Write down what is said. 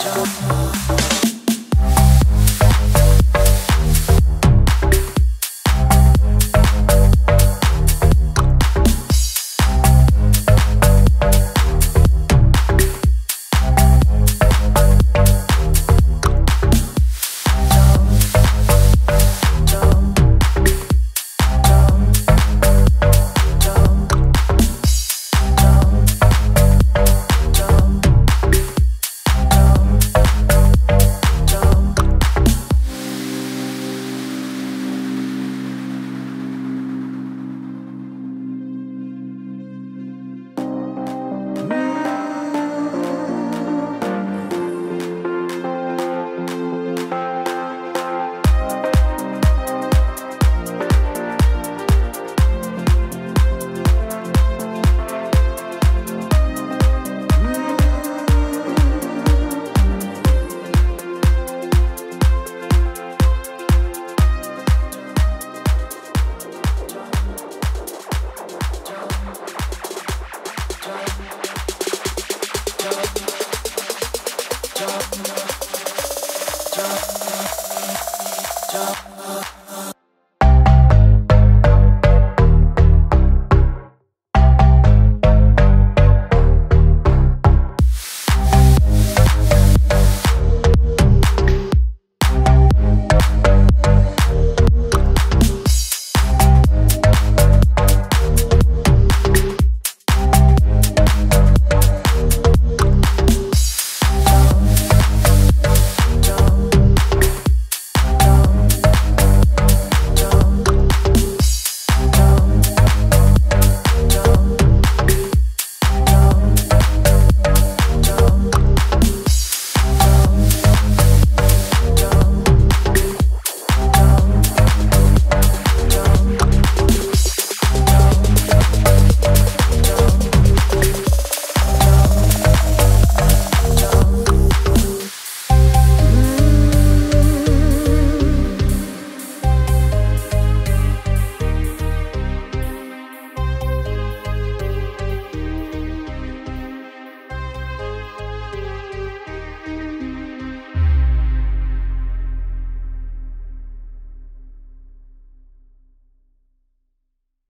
Jump.